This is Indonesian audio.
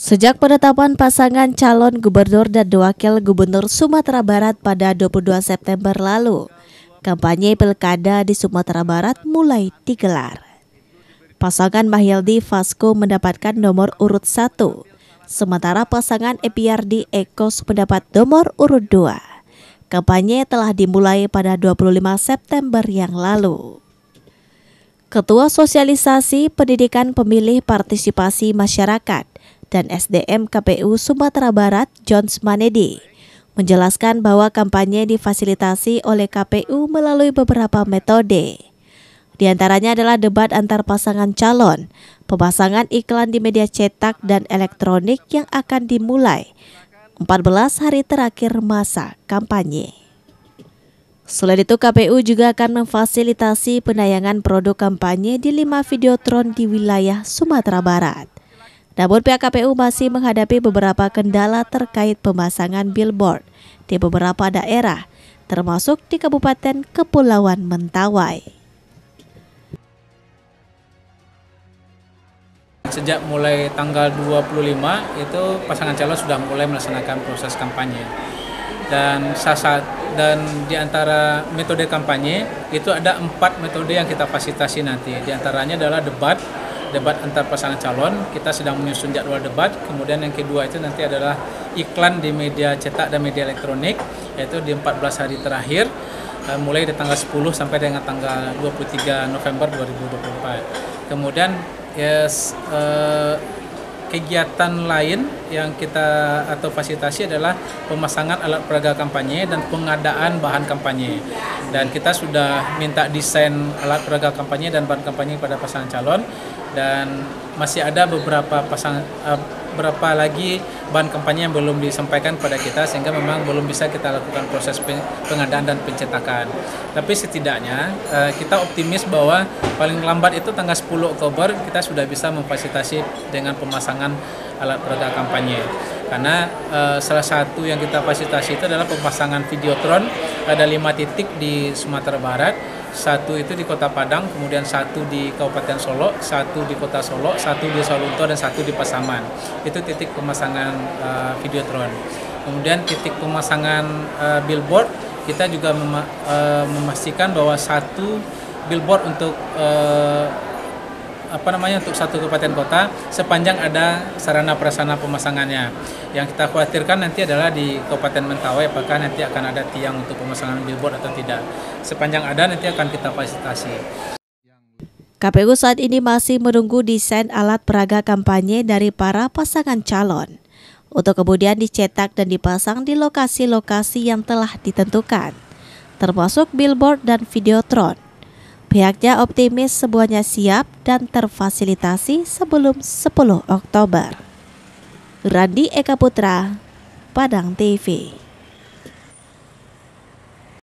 Sejak penetapan pasangan calon gubernur dan wakil gubernur Sumatera Barat pada 22 September lalu, kampanye pilkada di Sumatera Barat mulai digelar. Pasangan Mahyeldi Fasko mendapatkan nomor urut 1, sementara pasangan EPRD Eko mendapat nomor urut 2. Kampanye telah dimulai pada 25 September yang lalu. Ketua Sosialisasi Pendidikan Pemilih Partisipasi Masyarakat dan SDM KPU Sumatera Barat, John Manedi, menjelaskan bahwa kampanye difasilitasi oleh KPU melalui beberapa metode. Di antaranya adalah debat antar pasangan calon, pemasangan iklan di media cetak dan elektronik yang akan dimulai 14 hari terakhir masa kampanye. Selain itu, KPU juga akan memfasilitasi penayangan produk kampanye di 5 videotron di wilayah Sumatera Barat. Namun pihak KPU masih menghadapi beberapa kendala terkait pemasangan billboard di beberapa daerah, termasuk di Kabupaten Kepulauan Mentawai. Sejak mulai tanggal 25 itu pasangan calon sudah mulai melaksanakan proses kampanye. Dan di antara metode kampanye itu ada 4 metode yang kita fasilitasi nanti. Di antaranya adalah debat antar pasangan calon, kita sedang menyusun jadwal debat. Kemudian yang kedua itu nanti adalah iklan di media cetak dan media elektronik, yaitu di 14 hari terakhir, mulai dari tanggal 10 sampai dengan tanggal 23 November 2024. Kemudian kegiatan lain yang kita atau fasilitasi adalah pemasangan alat peraga kampanye dan pengadaan bahan kampanye. Dan kita sudah minta desain alat peraga kampanye dan bahan kampanye pada pasangan calon, dan masih ada beberapa lagi bahan kampanye yang belum disampaikan pada kita, sehingga memang belum bisa kita lakukan proses pengadaan dan pencetakan. Tapi setidaknya kita optimis bahwa paling lambat itu tanggal 10 Oktober kita sudah bisa memfasilitasi dengan pemasangan alat peraga kampanye. Karena salah satu yang kita fasilitasi itu adalah pemasangan videotron, ada 5 titik di Sumatera Barat. 1 itu di Kota Padang, kemudian 1 di Kabupaten Solo, 1 di Kota Solo, 1 di Solutur, dan 1 di Pasaman. Itu titik pemasangan videotron. Kemudian titik pemasangan billboard, kita juga memastikan bahwa 1 billboard untuk untuk 1 kabupaten kota sepanjang ada sarana prasarana pemasangannya. Yang kita khawatirkan nanti adalah di Kabupaten Mentawai, apakah nanti akan ada tiang untuk pemasangan billboard atau tidak. Sepanjang ada nanti akan kita fasilitasi. KPU saat ini masih menunggu desain alat peraga kampanye dari para pasangan calon untuk kemudian dicetak dan dipasang di lokasi-lokasi yang telah ditentukan, termasuk billboard dan videotron. Pihaknya optimis semuanya siap dan terfasilitasi sebelum 10 Oktober. Randi Eka Putra, Padang TV.